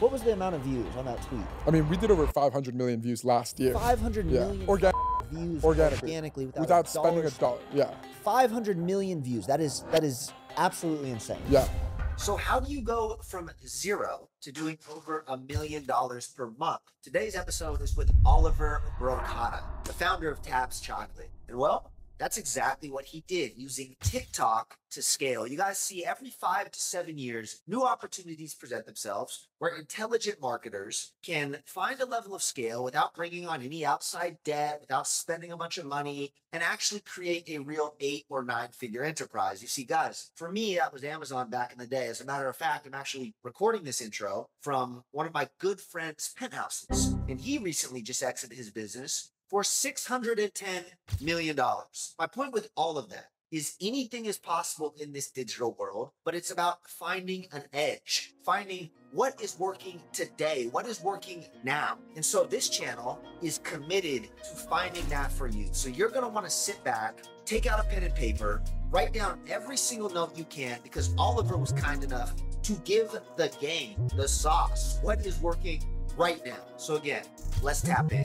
What was the amount of views on that tweet? I mean, we did over 500 million views last year. 500 million views organically without spending a dollar. Yeah. 500 million views. That is absolutely insane. Yeah. So how do you go from zero to doing over $1 million per month? Today's episode is with Oliver Brocato, the founder of Tabs Chocolate. And well, that's exactly what he did, using TikTok to scale. You guys see, every 5 to 7 years, new opportunities present themselves where intelligent marketers can find a level of scale without bringing on any outside debt, without spending a bunch of money, and actually create a real 8- or 9-figure enterprise. You see, guys, for me, that was Amazon back in the day. As a matter of fact, I'm actually recording this intro from one of my good friend's penthouses, and he recently just exited his business for $610 million. My point with all of that is anything is possible in this digital world, but it's about finding an edge, finding what is working today, what is working now. And so this channel is committed to finding that for you. So you're gonna wanna sit back, take out a pen and paper, write down every single note you can, because Oliver was kind enough to give the game the sauce, what is working right now. So again, let's tap in.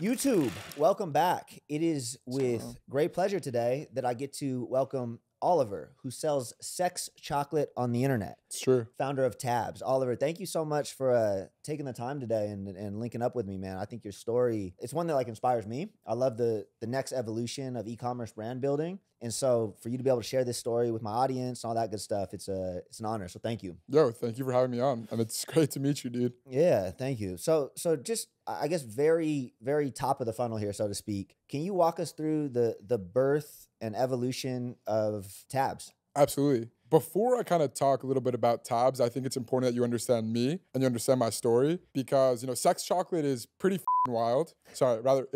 YouTube, welcome back. It is with great pleasure today that I get to welcome Oliver, who sells sex chocolate on the internet. Sure. Founder of Tabs. Oliver, thank you so much for taking the time today and linking up with me, man. I think your story, it's one that like inspires me. I love the next evolution of e-commerce brand building. And so for you to be able to share this story with my audience and all that good stuff, it's an honor. So thank you. Yo, thank you for having me on. And it's great to meet you, dude. Yeah, thank you. So just, I guess, very, very top of the funnel here, so to speak. Can you walk us through the birth and evolution of Tabs? Absolutely. Before I kind of talk a little bit about Tabs, I think it's important that you understand me and you understand my story, because, you know, sex chocolate is pretty f***ing wild. Sorry, rather,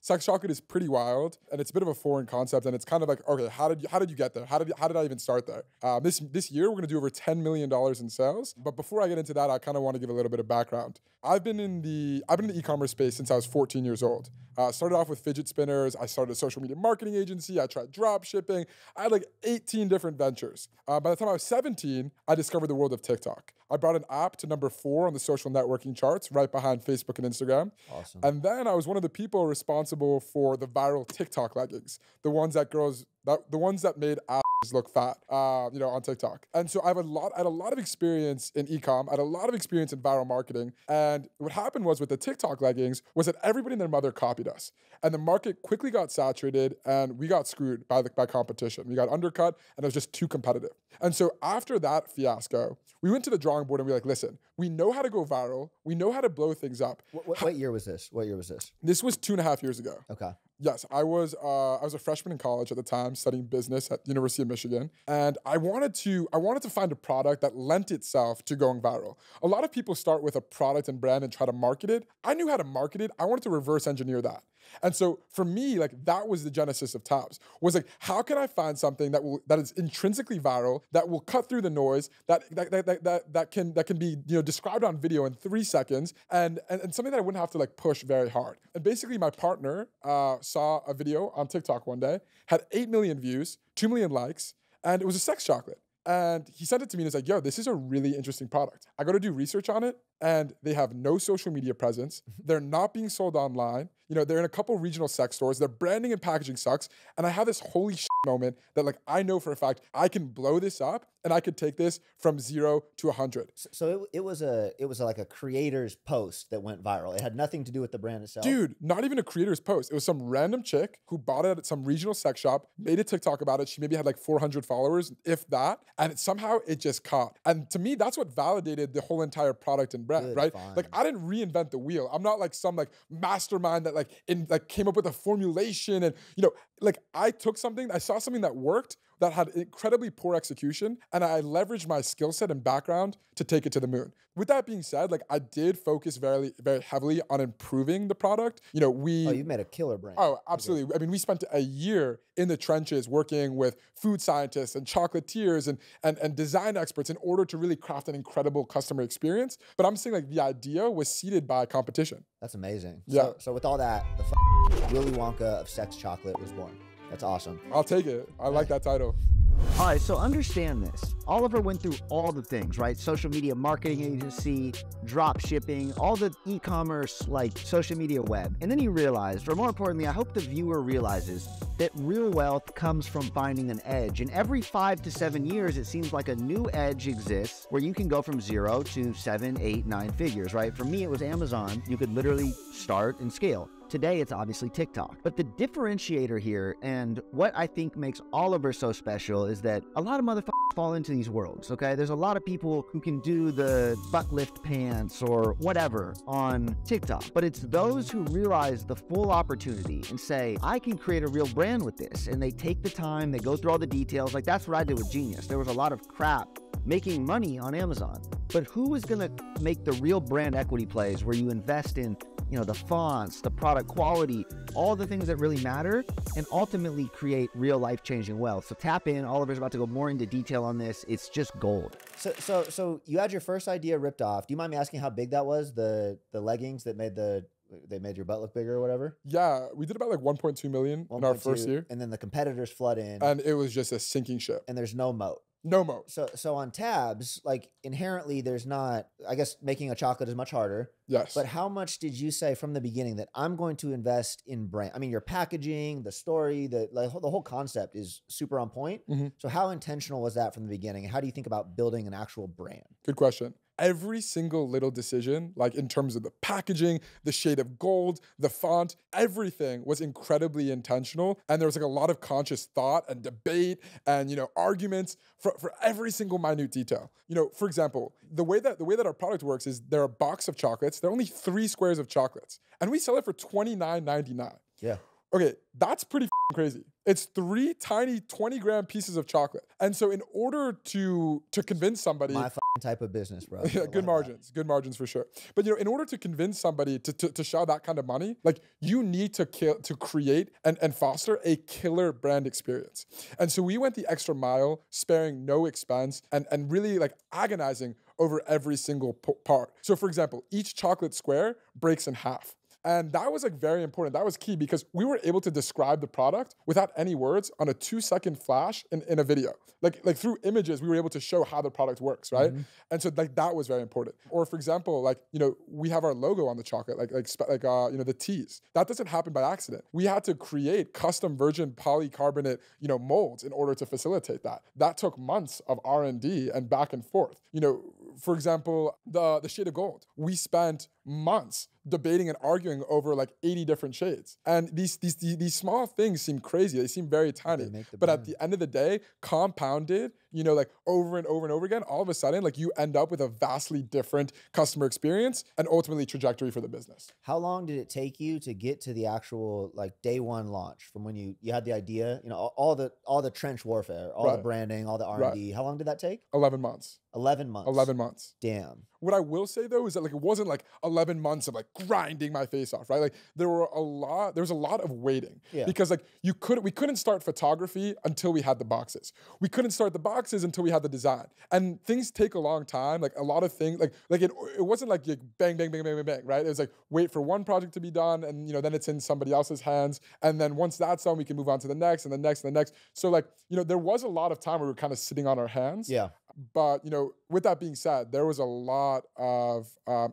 sex chocolate is pretty wild, and it's a bit of a foreign concept, and it's kind of like, okay, how did you get there? How did I even start there? This year, we're going to do over $10 million in sales. But before I get into that, I kind of want to give a little bit of background. I've been in the e-commerce space since I was 14 years old. Started off with fidget spinners. I started a social media marketing agency. I tried drop shipping. I had like 18 different ventures. By the time I was 17, I discovered the world of TikTok. I brought an app to number 4 on the social networking charts, right behind Facebook and Instagram. Awesome. And then I was one of the people responsible for the viral TikTok leggings, the ones that made asses look fat, you know, on TikTok. And so I had a lot of experience in e-com, I had a lot of experience in viral marketing. And what happened was, with the TikTok leggings, was that everybody and their mother copied us, and the market quickly got saturated, and we got screwed by competition. We got undercut, and it was just too competitive. And so after that fiasco, we went to the drawing board and we were like, listen, we know how to go viral. We know how to blow things up. What year was this? What year was this? This was 2.5 years ago. Okay. Yes, I was a freshman in college at the time, studying business at the University of Michigan, and I wanted to find a product that lent itself to going viral. A lot of people start with a product and brand and try to market it. I knew how to market it. I wanted to reverse engineer that. And so for me, like, that was the genesis of Tabs. Was like, how can I find something that is intrinsically viral, that will cut through the noise, that can be, you know, described on video in 3 seconds, and something that I wouldn't have to like push very hard. And basically, my partner saw a video on TikTok one day, had 8 million views, 2 million likes, and it was a sex chocolate. And he sent it to me and he's like, yo, this is a really interesting product. I go to do research on it, and they have no social media presence. They're not being sold online. You know, they're in a couple regional sex stores. Their branding and packaging sucks. And I have this holy shit moment that, like, I know for a fact I can blow this up, and I could take this from 0 to 100. So it was like a creator's post that went viral. It had nothing to do with the brand itself. Dude, not even a creator's post. It was some random chick who bought it at some regional sex shop, made a TikTok about it. She maybe had like 400 followers, if that. And somehow it just caught. And to me, that's what validated the whole entire product and brand, right? Fine. Like, I didn't reinvent the wheel. I'm not like some like mastermind that like came up with a formulation, and, you know, like, I took something, I saw something that worked, that had incredibly poor execution, and I leveraged my skill set and background to take it to the moon. With that being said, like, I did focus very, very heavily on improving the product. You know, we... Oh, you made a killer brand. Oh, absolutely. Okay. I mean, we spent a year in the trenches working with food scientists and chocolatiers and design experts in order to really craft an incredible customer experience. But I'm saying, like, the idea was seeded by competition. That's amazing. Yeah. So with all that, the Willy Wonka of sex chocolate was born. That's awesome. I'll take it. I like that title. All right, so understand this. Oliver went through all the things, right? Social media marketing agency, drop shipping, all the e-commerce, like social media web. And then he realized, or more importantly, I hope the viewer realizes that real wealth comes from finding an edge. And every 5 to 7 years, it seems like a new edge exists where you can go from 0 to 7, 8, 9 figures, right? For me, it was Amazon. You could literally start and scale. Today, it's obviously TikTok. But the differentiator here and what I think makes Oliver so special is that a lot of motherfuckers fall into these worlds, okay? There's a lot of people who can do the butt lift pants or whatever on TikTok. But it's those who realize the full opportunity and say, I can create a real brand with this. And they take the time, they go through all the details. Like, that's what I did with Genius. There was a lot of crap making money on Amazon. But who is gonna make the real brand equity plays where you invest in, you know, the fonts, the product quality, all the things that really matter, and ultimately create real life-changing wealth? So tap in. Oliver's about to go more into detail on this. It's just gold. So you had your first idea ripped off. Do you mind me asking how big that was? The leggings that made they made your butt look bigger or whatever? Yeah, we did about like 1.2 million in our first year. And then the competitors flood in. And it was just a sinking ship. And there's no moat. No moat. So on Tabs, like, inherently there's not, I guess making a chocolate is much harder. Yes. But how much did you say from the beginning that I'm going to invest in brand? I mean, your packaging, the story, the whole concept is super on point. Mm-hmm. So how intentional was that from the beginning? How do you think about building an actual brand? Good question. Every single little decision, like in terms of the packaging, the shade of gold, the font, everything was incredibly intentional. And there was like a lot of conscious thought and debate and, you know, arguments for every single minute detail. You know, for example, the way that our product works is there are a box of chocolates. There are only 3 squares of chocolates and we sell it for $29.99. Yeah. Okay, that's pretty f-ing crazy. It's 3 tiny 20-gram pieces of chocolate. And so in order to convince somebody... My f-ing type of business, bro. Yeah, good margins for sure. But, you know, in order to convince somebody to shell that kind of money, like, you need to create and foster a killer brand experience. And so we went the extra mile, sparing no expense, and really, like, agonizing over every single part. So, for example, each chocolate square breaks in half. And that was like very important. That was key because we were able to describe the product without any words on a 2-second flash in a video. Like through images, we were able to show how the product works, right? Mm-hmm. And so like that was very important. Or for example, like, you know, we have our logo on the chocolate, like the teas. That doesn't happen by accident. We had to create custom virgin polycarbonate, you know, molds in order to facilitate that. That took months of R&D and back and forth. You know, for example, the shade of gold. We spent months debating and arguing over like 80 different shades. And these small things seem crazy. They seem very tiny. But at the end of the day, compounded, you know, like over and over and over again, all of a sudden, like you end up with a vastly different customer experience and ultimately trajectory for the business. How long did it take you to get to the actual like day 1 launch from when you had the idea, you know, all the trench warfare, all the branding, all the R&D, how long did that take? 11 months. 11 months. 11 months. Damn. What I will say though is that like it wasn't like 11 months of like grinding my face off, right? Like there was a lot of waiting. Yeah. Because like we couldn't start photography until we had the boxes. We couldn't start the boxes until we had the design. And things take a long time, like a lot of things, like it wasn't like bang, bang, bang, bang, bang, bang, right? It was like wait for one project to be done and you know then it's in somebody else's hands and then once that's done we can move on to the next and the next and the next. So like, you know, there was a lot of time where we were kind of sitting on our hands. Yeah. But, you know, with that being said, there was a lot of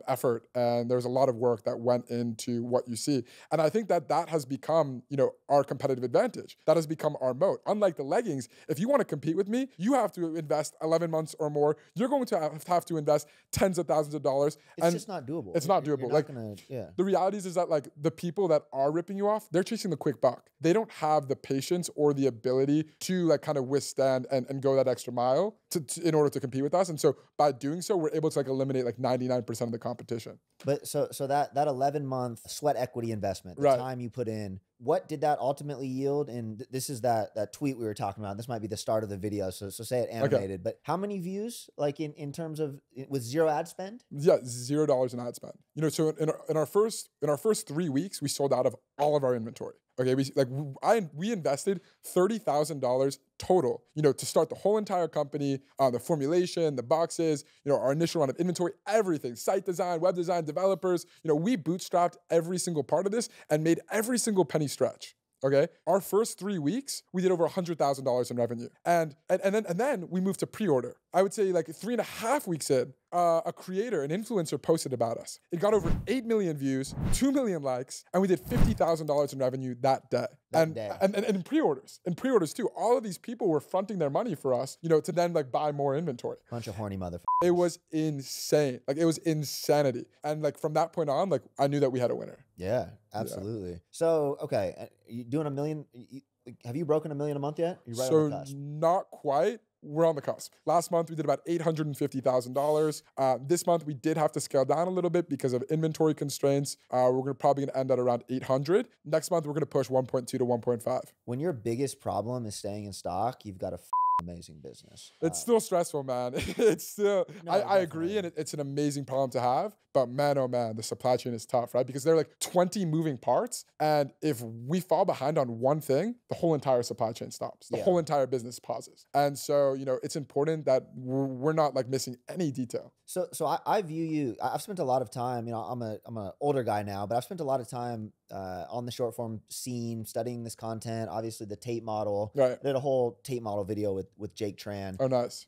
effort and there was a lot of work that went into what you see. And I think that has become, you know, our competitive advantage. That has become our moat. Unlike the leggings, if you want to compete with me, you have to invest 11 months or more. You're going to have to invest tens of thousands of dollars. It's just not doable. It's not doable. You're not like gonna, yeah. The reality is that like the people that are ripping you off, they're chasing the quick buck. They don't have the patience or the ability to like kind of withstand and go that extra mile in order to compete with us. And so by doing so, we're able to like eliminate like 99% of the competition. But so that 11-month sweat equity investment, the time you put in, what did that ultimately yield? And this is that tweet we were talking about. This might be the start of the video. So say it animated, but how many views, like in terms of with zero ad spend? Yeah, $0 in ad spend. You know, so in our first 3 weeks, we sold out of all of our inventory. Okay, we invested $30,000 total, you know, to start the whole entire company, the formulation, the boxes, you know, our initial round of inventory, everything, site design, web design, developers. You know, we bootstrapped every single part of this and made every single penny stretch. Okay, our first 3 weeks, we did over $100,000 in revenue, and then we moved to pre-order. I would say like 3.5 weeks in, a creator, an influencer, posted about us. It got over 8 million views, 2 million likes, and we did $50,000 in revenue that day. And in pre-orders too. All of these people were fronting their money for us, you know, to then like buy more inventory. Bunch of horny motherfuckers. It was insane. Like it was insanity. And like from that point on, like I knew that we had a winner. Yeah, absolutely. Yeah. So okay, you doing 1 million? Have you broken 1 million a month yet? You're right on the cusp. Not quite. We're on the cusp. Last month, we did about $850,000. This month, we did have to scale down a little bit because of inventory constraints. We're probably going to end at around 800. Next month, we're going to push 1.2 to 1.5. When your biggest problem is staying in stock, you've got a amazing business. It's still stressful, man. It's still, no, I agree, and it's an amazing problem to have, but man, oh man, the supply chain is tough, right? Because there are like 20 moving parts, and if we fall behind on one thing, the whole entire supply chain stops. The whole entire business pauses. And so, you know, it's important that we're not like missing any detail. So I view you, I've spent a lot of time, you know, I'm an older guy now, but I've spent a lot of time on the short form scene, studying this content, obviously the Tate model. Right. I did a whole Tate model video with Jake Tran. Oh, nice.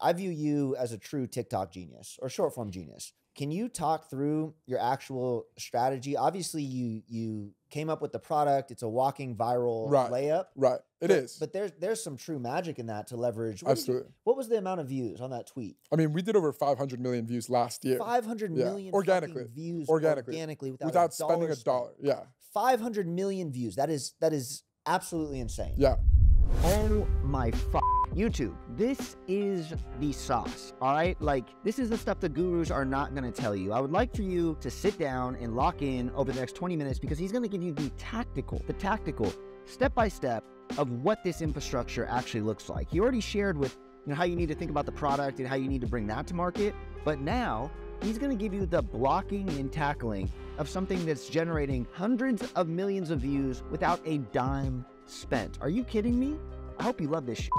I view you as a true TikTok genius or short form genius. Can you talk through your actual strategy? Obviously, you came up with the product. It's a walking viral layup. Right. It is. But there's some true magic in that to leverage. Absolutely. What was the amount of views on that tweet? I mean, we did over 500 million views last year. 500 million organically. Views organically without spending a dollar. Yeah. 500 million views. That is absolutely insane. Yeah. Oh my fuck. YouTube, this is the sauce, all right? Like, this is the stuff the gurus are not gonna tell you. I would like for you to sit down and lock in over the next 20 minutes because he's gonna give you the tactical, step-by-step of what this infrastructure actually looks like. He already shared with you know, how you need to think about the product and how you need to bring that to market, but now he's gonna give you the blocking and tackling of something that's generating hundreds of millions of views without a dime spent. Are you kidding me? I hope you love this shit.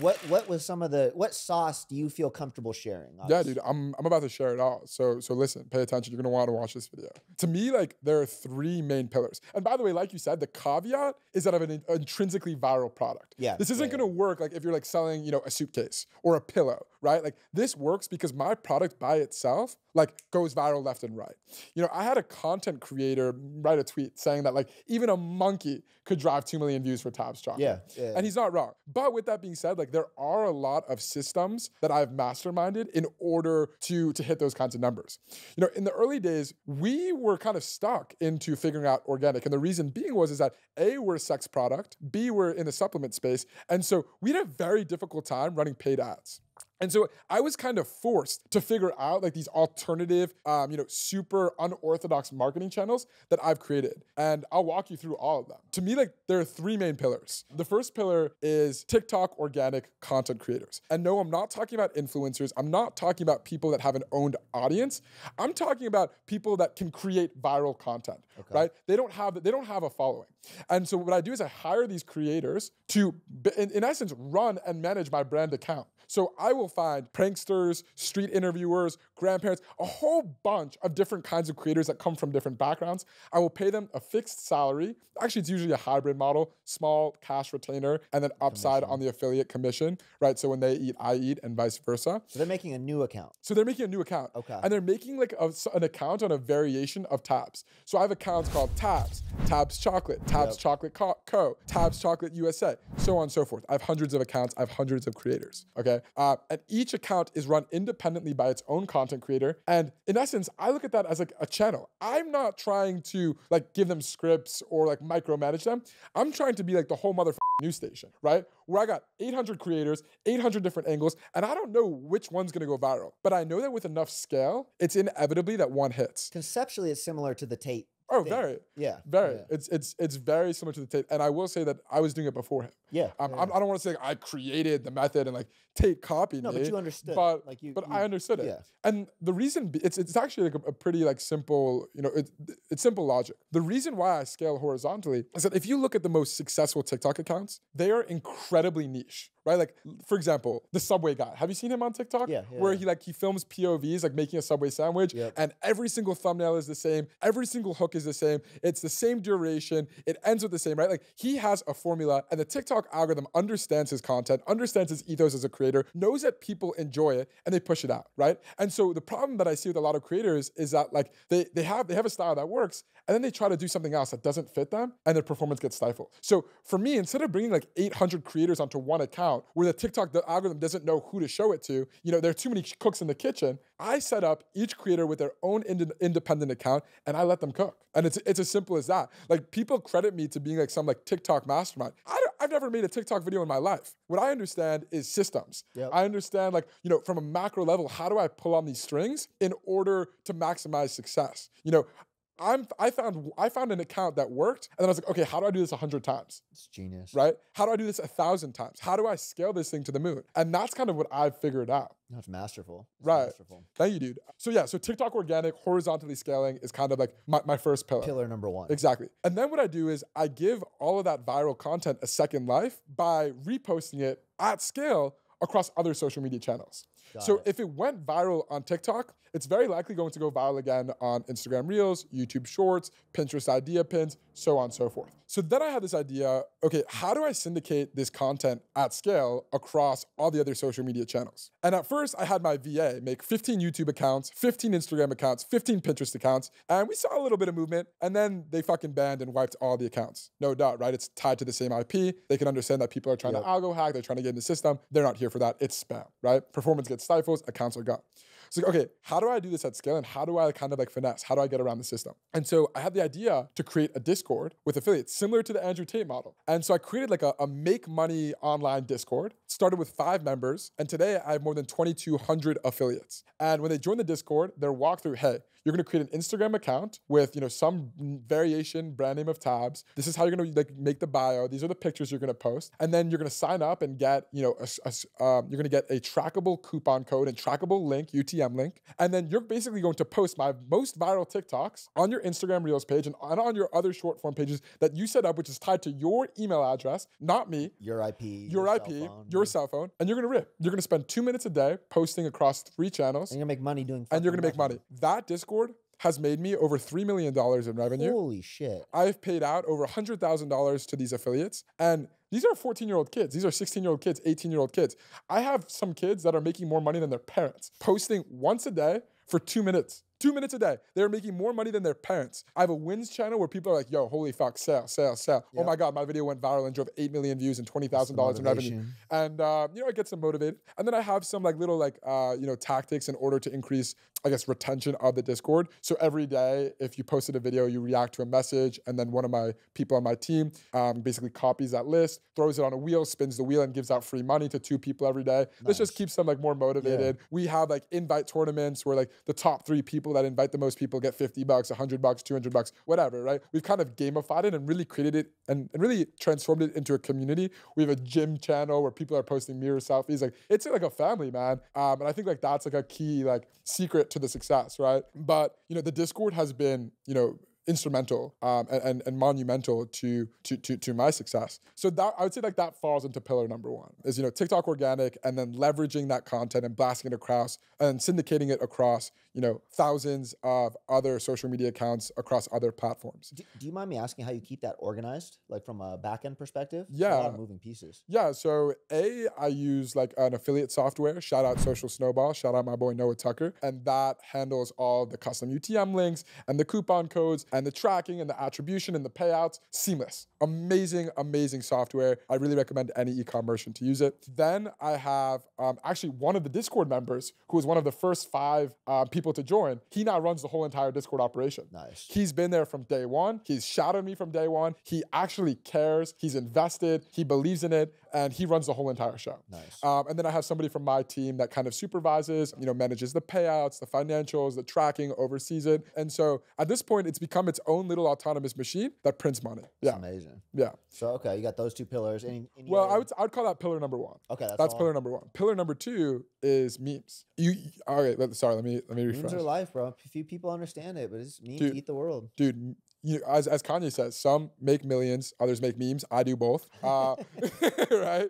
What was some of the, what sauce do you feel comfortable sharing? Obviously. Yeah, dude, I'm about to share it all. So listen, pay attention. You're going to want to watch this video. To me, like, there are three main pillars. And by the way, like you said, the caveat is that of an intrinsically viral product. Yeah. This isn't going to work, like, if you're, like, selling, you know, a suitcase or a pillow, right? Like, this works because my product by itself, like, goes viral left and right. You know, I had a content creator write a tweet saying that, like, even a monkey could drive 2 million views for Tabs Chocolate. Yeah. And he's not wrong. But with that being said, like, there are a lot of systems that I've masterminded in order to hit those kinds of numbers. You know, in the early days, we were kind of stuck into figuring out organic. And the reason being was is that A, we're a sex product, B, we're in the supplement space. And so we had a very difficult time running paid ads. And so I was kind of forced to figure out like these alternative, you know, super unorthodox marketing channels that I've created. And I'll walk you through all of them. To me, like there are three main pillars. The first pillar is TikTok organic content creators. And no, I'm not talking about influencers. I'm not talking about people that have an owned audience. I'm talking about people that can create viral content, right? They don't have a following. And so what I do is I hire these creators to, in essence, run and manage my brand account. So I will find pranksters, street interviewers, grandparents, a whole bunch of different kinds of creators that come from different backgrounds. I will pay them a fixed salary. Actually, it's usually a hybrid model, small cash retainer, and then upside on the affiliate commission, right? So when they eat, I eat, and vice versa. So they're making a new account. Okay. And they're making like an account on a variation of Tabs. So I have accounts called Tabs, Tabs Chocolate, Tabs Chocolate Co, Tabs Chocolate USA, so on and so forth. I have hundreds of accounts. I have hundreds of creators, okay? And each account is run independently by its own content creator. And in essence, I look at that as like a channel. I'm not trying to like give them scripts or like micromanage them. I'm trying to be like the whole motherfucking news station, right? Where I got 800 creators, 800 different angles, and I don't know which one's gonna go viral. But I know that with enough scale, it's inevitably that one hits. Conceptually, it's similar to the Tate. Oh, thing. Very. Yeah. Very. Yeah. It's very similar to the Tate. And I will say that I was doing it before him. Yeah. I don't want to say I created the method and Tate copied me. No, but you understood. But, I understood it. Yeah. And the reason, it's actually a pretty simple, it's simple logic. The reason why I scale horizontally is that if you look at the most successful TikTok accounts, they are incredibly niche, right? Like, for example, the Subway Guy. Have you seen him on TikTok? Yeah. Where he films POVs, making a Subway sandwich, and every single thumbnail is the same. Every single hook is the same. It's the same duration. It ends with the same, right? He has a formula, and the TikTok algorithm understands his content, understands his ethos as a creator, knows that people enjoy it, and they push it out, right? And so the problem that I see with a lot of creators is that they have a style that works, and then they try to do something else that doesn't fit them, and their performance gets stifled. So for me, instead of bringing 800 creators onto one account where the TikTok algorithm doesn't know who to show it to, there are too many cooks in the kitchen, I set up each creator with their own independent account, and I let them cook. And it's as simple as that. People credit me to being some TikTok mastermind. I've never made a TikTok video in my life. What I understand is systems. Yep. I understand from a macro level, how do I pull on these strings in order to maximize success? I found an account that worked, and then I was okay, how do I do this 100 times? It's genius. Right? How do I do this 1,000 times? How do I scale this thing to the moon? And that's kind of what I've figured out. That's masterful. Right. Masterful. Thank you, dude. So yeah, so TikTok organic, horizontally scaling is kind of my first pillar. Pillar number one. Exactly. And then what I do is I give all of that viral content a second life by reposting it at scale across other social media channels. So if it went viral on TikTok, it's very likely going to go viral again on Instagram Reels, YouTube Shorts, Pinterest idea pins, so on and so forth. So then I had this idea, okay, how do I syndicate this content at scale across all the other social media channels? And at first I had my VA make 15 YouTube accounts, 15 Instagram accounts, 15 Pinterest accounts, and we saw a little bit of movement, and then they fucking banned and wiped all the accounts. No doubt, right? It's tied to the same IP. They can understand that people are trying to algo hack, they're trying to get in the system. They're not here for that. It's spam, right? Performance gets stifles, accounts are gone. So okay, how do I do this at scale, and how do I finesse? How do I get around the system? And so I had the idea to create a Discord with affiliates, similar to the Andrew Tate model. And so I created a make money online Discord. It started with 5 members, and today I have more than 2,200 affiliates. And when they join the Discord, they're walked through, hey, you're gonna create an Instagram account with some variation brand name of Tabs. This is how you're gonna make the bio. These are the pictures you're gonna post, and then you're gonna sign up and get you're gonna get a trackable coupon code and trackable link, UTM link, and then you're basically going to post my most viral TikToks on your Instagram Reels page and on your other short form pages that you set up, which is tied to your email address, not me. Your IP. Your IP. Your cell phone, and you're gonna rip. You're gonna spend 2 minutes a day posting across 3 channels. And you're gonna make money doing. And you're gonna make money. That Discord has made me over $3 million in revenue. Holy shit. I've paid out over $100,000 to these affiliates. And these are 14-year-old kids. These are 16-year-old kids, 18-year-old kids. I have some kids that are making more money than their parents, posting once a day for 2 minutes. 2 minutes a day. They're making more money than their parents. I have a wins channel where people are yo, holy fuck, sale, sale, sale. Yep. Oh my God, my video went viral and drove 8 million views and $20,000 in revenue. And it gets them motivated. And then I have some little tactics in order to increase, I guess, retention of the Discord. So every day, if you posted a video, you react to a message, and then one of my people on my team basically copies that list, throws it on a wheel, spins the wheel, and gives out free money to 2 people every day. Nice. This just keeps them more motivated. Yeah. We have invite tournaments where the top 3 people that invite the most people get $50, $100, $200, whatever, right? We've kind of gamified it and really created it and really transformed it into a community. We have a gym channel where people are posting mirror selfies. It's a family, man. And I think that's a key secret to the success, right? But the Discord has been instrumental and monumental to my success. So that I would say that falls into pillar number one is TikTok organic, and then leveraging that content and blasting it across and syndicating it across thousands of other social media accounts across other platforms. Do you mind me asking how you keep that organized, from a back end perspective? Yeah, a lot of moving pieces. Yeah, so I use an affiliate software. Shout out Social Snowball. Shout out my boy Noah Tucker, and that handles all the custom UTM links and the coupon codes, and the tracking and the attribution and the payouts. Seamless. Amazing, amazing software. I really recommend any e-commerce merchant to use it. Then I have actually one of the Discord members who was one of the first 5 people to join. He now runs the whole entire Discord operation. Nice. He's been there from day one. He's shadowed me from day one. He actually cares. He's invested. He believes in it. and he runs the whole entire show. Nice. And then I have somebody from my team that kind of supervises, you know, manages the payouts, the financials, the tracking, oversees it. And so at this point, it's become its own little autonomous machine that prints money. That's amazing. Yeah. So, okay, you got those two pillars. Any well, other? I would call that pillar number one. Okay, that's pillar number one. Pillar number two is memes. Let me refresh. Memes are life, bro. Few people understand it, but it's memes eat the world. Dude. You know, as Kanye says, some make millions, others make memes. I do both. Right.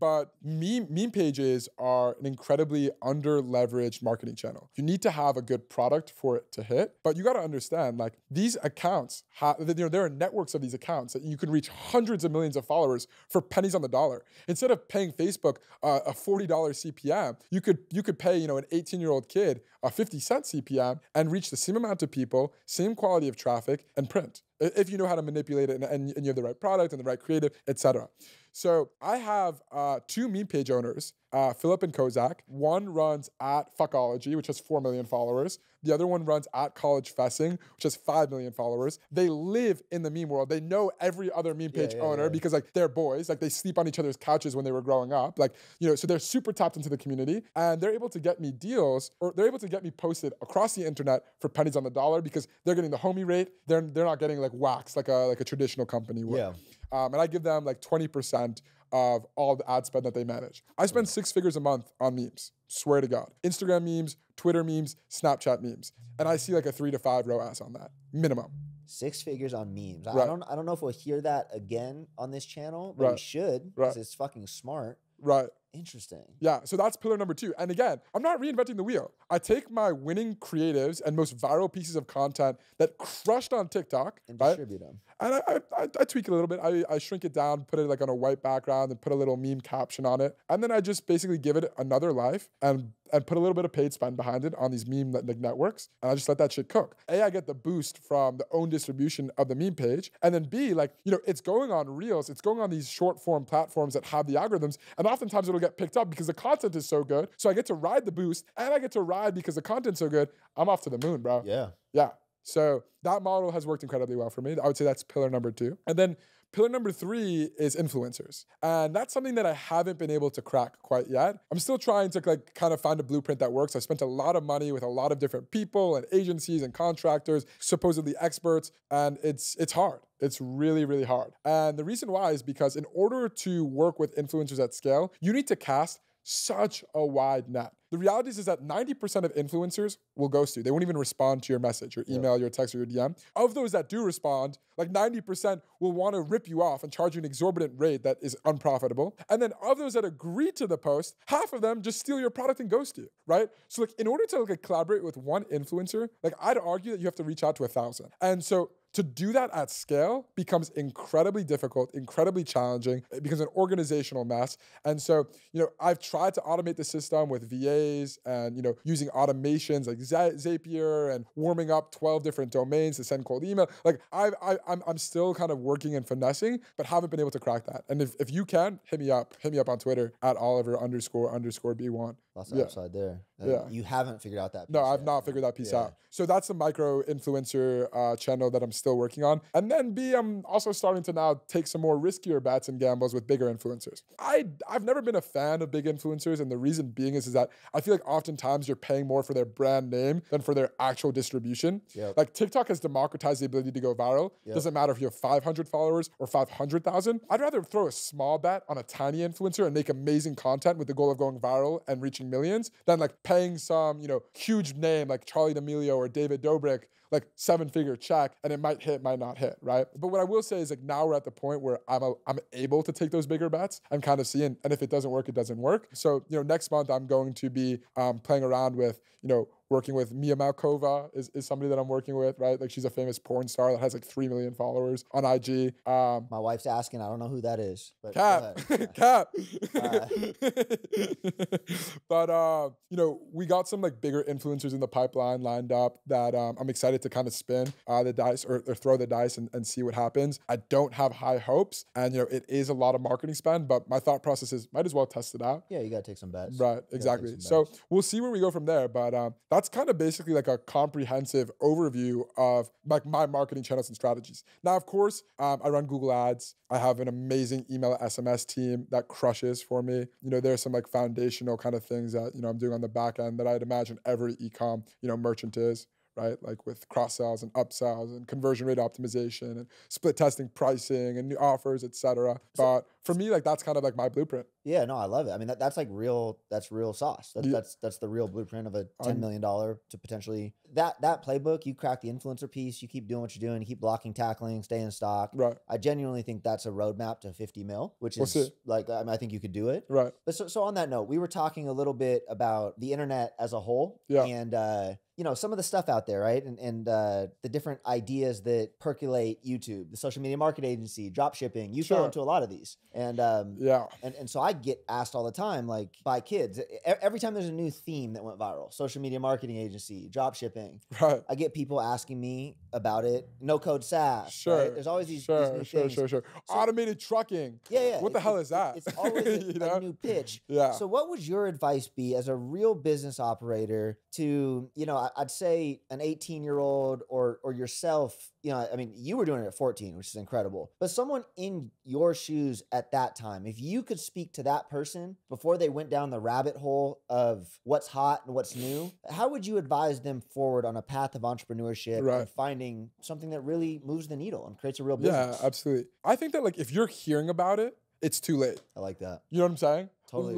But meme pages are an incredibly under-leveraged marketing channel. You need to have a good product for it to hit, but you got to understand, like, these accounts, there are networks of these accounts that you can reach hundreds of millions of followers for pennies on the dollar. Instead of paying Facebook a $40 CPM, you could pay, you know, an 18-year-old kid a 50-cent CPM and reach the same amount of people, same quality of traffic, and print. If you know how to manipulate it and you have the right product and the right creative, etc. So I have two meme page owners, Philip and Kozak. One runs at Fuckology, which has 4 million followers. The other one runs at College Fessing, which has 5 million followers. They live in the meme world. They know every other meme page owner because, like, they're boys. Like, they sleep on each other's couches when they were growing up. Like, you know, so they're super tapped into the community, and they're able to get me deals, or they're able to get me posted across the internet for pennies on the dollar because they're getting the homie rate. They're not getting like wax like a traditional company would. Yeah. And I give them like 20% of all the ad spend that they manage. I spend 6 figures a month on memes, swear to God. Instagram memes, Twitter memes, Snapchat memes. And I see like a 3 to 5 ROAS on that, minimum. 6 figures on memes. Right. I don't know if we'll hear that again on this channel, but we should, because it's fucking smart. Right. Interesting. Yeah, so that's pillar number two. And again, I'm not reinventing the wheel. I take my winning creatives and most viral pieces of content that crushed on TikTok. And distribute them. And I tweak it a little bit. I shrink it down, put it like on a white background and put a little meme caption on it. And then I just basically give it another life and put a little bit of paid spend behind it on these meme networks. And I just let that shit cook. A, I get the boost from the own distribution of the meme page. And then B, like, you know, it's going on Reels. It's going on these short form platforms that have the algorithms. And oftentimes it'll get picked up because the content is so good. So I get to ride the boost and I get to ride because the content's so good. I'm off to the moon, bro. Yeah. Yeah. So that model has worked incredibly well for me. I would say that's pillar number two. And then pillar number three is influencers. And that's something that I haven't been able to crack quite yet. I'm still trying to, like, kind of find a blueprint that works. I spent a lot of money with a lot of different people and agencies and contractors, supposedly experts, and it's hard. It's really, really hard. And the reason why is because in order to work with influencers at scale, you need to cast such a wide net. The reality is that 90% of influencers will ghost you. They won't even respond to your message, your email, your text, or your DM. Of those that do respond, like 90% will want to rip you off and charge you an exorbitant rate that is unprofitable. And then of those that agree to the post, half of them just steal your product and ghost you, right? So, like, in order to, like, collaborate with one influencer, like, I'd argue that you have to reach out to 1,000. And so to do that at scale becomes incredibly difficult, incredibly challenging. It becomes an organizational mess. And so, you know, I've tried to automate the system with VAs and, you know, using automations like Zapier and warming up 12 different domains to send cold email. Like, I'm still kind of working and finessing, but haven't been able to crack that. And if you can, hit me up on Twitter at Oliver__B1. Lots of upside there. Yeah. You haven't figured out that piece. No, I've not figured that piece out. So that's the micro influencer channel that I'm still working on. And then B, I'm also starting to now take some more riskier bets and gambles with bigger influencers. I've never been a fan of big influencers. And the reason being is that I feel like oftentimes you're paying more for their brand name than for their actual distribution. Yep. Like, TikTok has democratized the ability to go viral. Yep. Doesn't matter if you have 500 followers or 500,000. I'd rather throw a small bet on a tiny influencer and make amazing content with the goal of going viral and reaching millions than, like, paying some, you know, huge name like Charli D'Amelio or David Dobrik, like, 7-figure check, and it might hit, might not hit, right? But what I will say is, like, now we're at the point where I'm able to take those bigger bets and kind of see, and if it doesn't work, it doesn't work. So, you know, next month I'm going to be playing around with, you know, working with Mia Malkova is somebody that I'm working with, right? Like, she's a famous porn star that has like 3 million followers on IG. My wife's asking, I don't know who that is. But Cap, Cap. But, you know, we got some like bigger influencers in the pipeline lined up that I'm excited to kind of spin the dice or throw the dice and see what happens. I don't have high hopes, and, you know, it is a lot of marketing spend, but my thought process is might as well test it out. Yeah, you got to take some bets. Right, exactly. So we'll see where we go from there, but that's that's kind of basically like a comprehensive overview of like my marketing channels and strategies. Now, of course, I run Google Ads. I have an amazing email SMS team that crushes for me. You know, there's some like foundational kind of things that, you know, I'm doing on the back end that I'd imagine every e-com, you know, merchant is, right? Like with cross sells and upsells and conversion rate optimization and split testing pricing and new offers, et cetera. But for me, like that's kind of like my blueprint. Yeah, no, I love it. I mean, that's like real, that's real sauce. That's the real blueprint of a $10 million to potentially, that playbook, you crack the influencer piece, you keep doing what you're doing, you keep blocking, tackling, stay in stock. Right. I genuinely think that's a roadmap to 50 mil, which is like, I mean, I think you could do it. Right. But so on that note, we were talking a little bit about the internet as a whole. Yeah. And, you know, some of the stuff out there, right? And the different ideas that percolate YouTube, the social media market agency, drop shipping, you fell into a lot of these. And yeah, and so I get asked all the time, like by kids, every time there's a new theme that went viral, social media marketing agency, drop shipping, right? I get people asking me about it. No code SaaS, right? There's always these new things. So, automated trucking. Yeah. What the hell is that? It's always a new pitch. Yeah. So what would your advice be as a real business operator to, you know, I'd say an 18-year-old or yourself, you know, I mean, you were doing it at 14, which is incredible, but someone in your shoes at that time, if you could speak to that person before they went down the rabbit hole of what's hot and what's new, how would you advise them forward on a path of entrepreneurship and finding something that really moves the needle and creates a real business? Yeah, absolutely. I think that like, if you're hearing about it, it's too late. I like that. You know what I'm saying? Totally.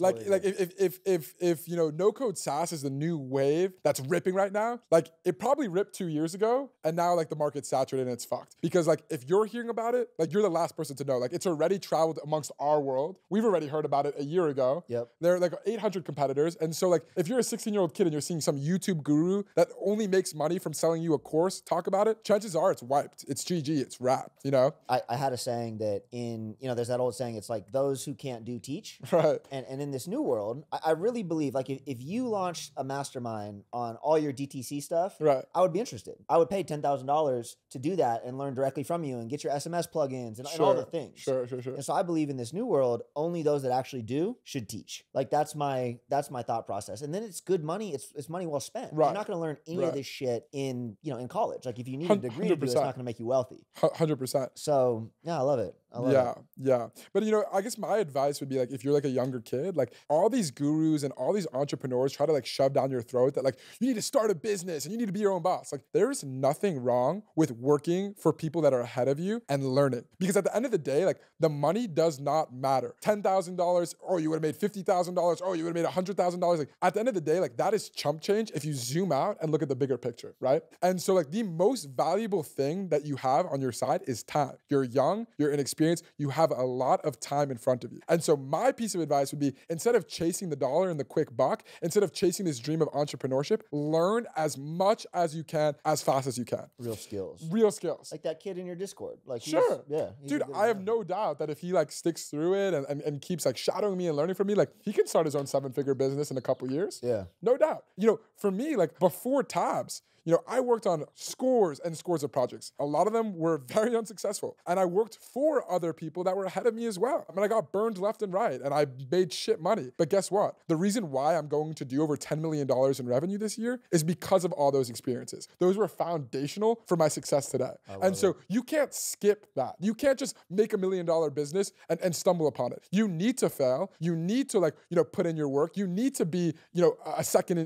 Like if you know, no code SaaS is the new wave that's ripping right now, like it probably ripped 2 years ago and now like the market's saturated and it's fucked. Because like if you're hearing about it, like you're the last person to know. Like it's already traveled amongst our world. We've already heard about it a year ago. Yep. There are like 800 competitors. And so like if you're a 16-year-old kid and you're seeing some YouTube guru that only makes money from selling you a course talk about it, chances are it's wiped. It's GG, it's wrapped, you know? I had a saying that in, you know, there's that old saying, it's like those who can't do teach. Right. And in this new world, I really believe like if you launched a mastermind on all your DTC stuff, right, I would be interested. I would pay $10,000 to do that and learn directly from you and get your SMS plugins and all the things. Sure. And so I believe in this new world, only those that actually do should teach. Like that's my thought process. And then it's good money. It's money well spent. Right. You're not going to learn any of this shit in, you know, in college. Like if you need a degree to do it, it's not going to make you wealthy. 100%. So yeah, I love it. Yeah. But, you know, I guess my advice would be like, if you're like a younger kid, like all these gurus and all these entrepreneurs try to like shove down your throat that like, you need to start a business and you need to be your own boss. Like there is nothing wrong with working for people that are ahead of you and learning. Because at the end of the day, like the money does not matter. $10,000, oh, you would have made $50,000. Oh, you would have made $100,000. Like at the end of the day, like that is chump change if you zoom out and look at the bigger picture, right? And so like the most valuable thing that you have on your side is time. You're young, you're inexperienced. You have a lot of time in front of you. And so my piece of advice would be, instead of chasing the dollar and the quick buck, instead of chasing this dream of entrepreneurship, learn as much as you can, as fast as you can. Real skills. Real skills. Like that kid in your Discord. Like dude, I have no doubt that if he like sticks through it and keeps like shadowing me and learning from me, like he can start his own 7-figure business in a couple years. Yeah. No doubt. You know, for me, like before Tabs, you know, I worked on scores and scores of projects. A lot of them were very unsuccessful. And I worked for other people that were ahead of me as well. I mean, I got burned left and right and I made shit money. But guess what? The reason why I'm going to do over $10 million in revenue this year is because of all those experiences. Those were foundational for my success today. And so you can't skip that. You can't just make $1 million business and stumble upon it. You need to fail. You need to like, you know, put in your work. You need to be, you know, a second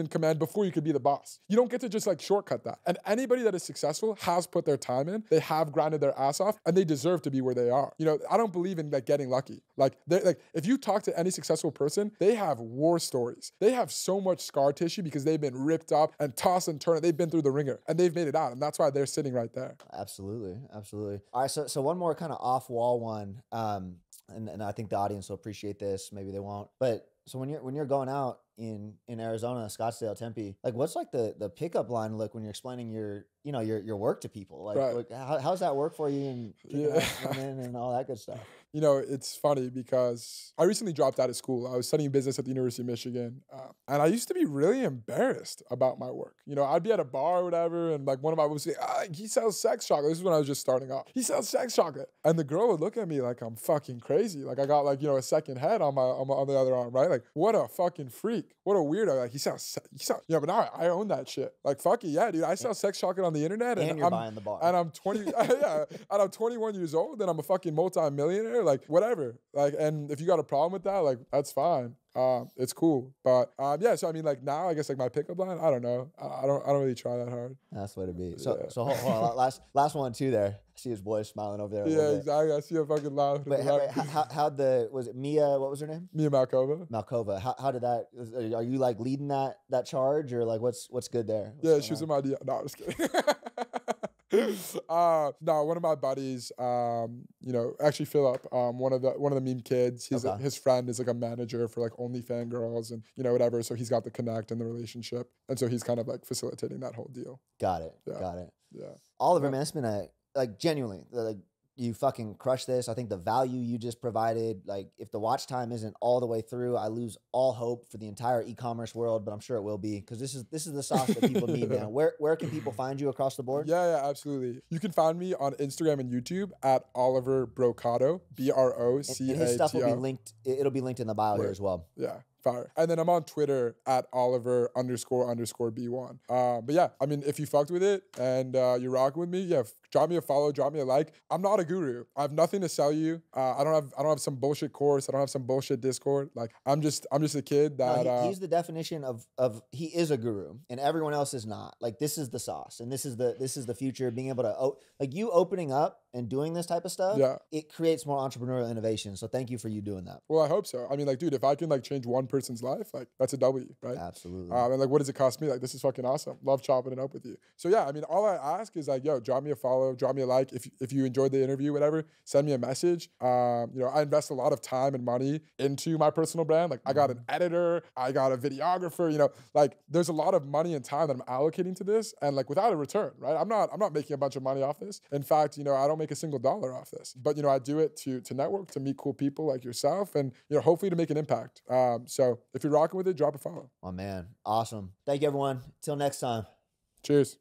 in command before you could be the boss. You don't get to just like shortcut that. And anybody that is successful has put their time in, they have grinded their ass off, and they deserve to be where they are. You know, I don't believe in like getting lucky. Like if you talk to any successful person, they have war stories. They have so much scar tissue because they've been ripped up and tossed and turned. They've been through the ringer and they've made it out. And that's why they're sitting right there. Absolutely. Absolutely. All right. So one more kind of off wall one. And I think the audience will appreciate this. Maybe they won't. But so when you're going out in Arizona, Scottsdale, Tempe, like what's like the pickup line look when you're explaining your work to people? Like, how's that work for you and, and all that good stuff? You know, it's funny because I recently dropped out of school. I was studying business at the University of Michigan. And I used to be really embarrassed about my work. You know, I'd be at a bar or whatever, and like one of my would say, he sells sex chocolate. This is when I was just starting off. He sells sex chocolate. And the girl would look at me like I'm fucking crazy. Like I got like, you know, a second head on the other arm, right? Like, what a fucking freak. What a weirdo. Like, he sells, yeah, but now I own that shit. Like, fuck it, yeah, dude. I sell sex chocolate on the internet. And you're buying the bar. And I'm 20, yeah, and I'm 21 years old, and I'm a fucking multi-millionaire. Like, whatever. Like, and if you got a problem with that, like, that's fine. It's cool. But yeah, so I mean, like, now I guess like my pickup line, I don't know. I don't really try that hard. That's what it be. So yeah. So hold on. Last one too there. I see his boy smiling over there. Yeah, exactly. I see a fucking laugh. Wait, was it Mia, what was her name? Mia Malkova. Malkova. How did that, are you like leading that charge, or like what's good there? What's yeah, she was in my DM. No, I'm just kidding. No, one of my buddies, you know, actually Philip, one of the meme kids, his friend is like a manager for like OnlyFans girls and, you know, whatever. So he's got the connect and the relationship. And so he's kind of like facilitating that whole deal. Got it. Yeah. Got it. Yeah. Oliver, yeah. Man, it's been like genuinely, like you fucking crushed this. I think the value you just provided, like if the watch time isn't all the way through, I lose all hope for the entire e-commerce world, but I'm sure it will be, because this is the sauce that people need, man. Where can people find you across the board? Yeah, yeah, absolutely. You can find me on Instagram and YouTube at Oliver Brocato, B-R-O-C-A-T-O. And his stuff will be linked. It'll be linked in the bio here as well. Yeah. Fire. And then I'm on Twitter at Oliver__B1. But yeah, I mean, if you fucked with it and you're rocking with me, yeah, drop me a follow, drop me a like. I'm not a guru. I have nothing to sell you. I don't have some bullshit course. I don't have some bullshit Discord. Like I'm just a kid that. No, he's the definition of he is a guru, and everyone else is not. Like this is the sauce, and this is the future. Being able to like you opening up and doing this type of stuff, yeah, it creates more entrepreneurial innovation. So thank you for you doing that. Well, I hope so. I mean, like, dude, if I can like change one person's life, like that's a W, right? Absolutely. And like, what does it cost me? Like, this is fucking awesome. Love chopping it up with you. So yeah, I mean, all I ask is like, yo, drop me a follow, drop me a like. If you enjoyed the interview, whatever, send me a message. You know, I invest a lot of time and money into my personal brand. Like, I got an editor, I got a videographer. You know, like, there's a lot of money and time that I'm allocating to this, and like without a return, right? I'm not making a bunch of money off this. In fact, you know, I don't make a single dollar off this. But you know, I do it to network, to meet cool people like yourself, and you know, hopefully to make an impact. So if you're rocking with it, drop a follow. Oh man, awesome. Thank you, everyone. Till next time. Cheers.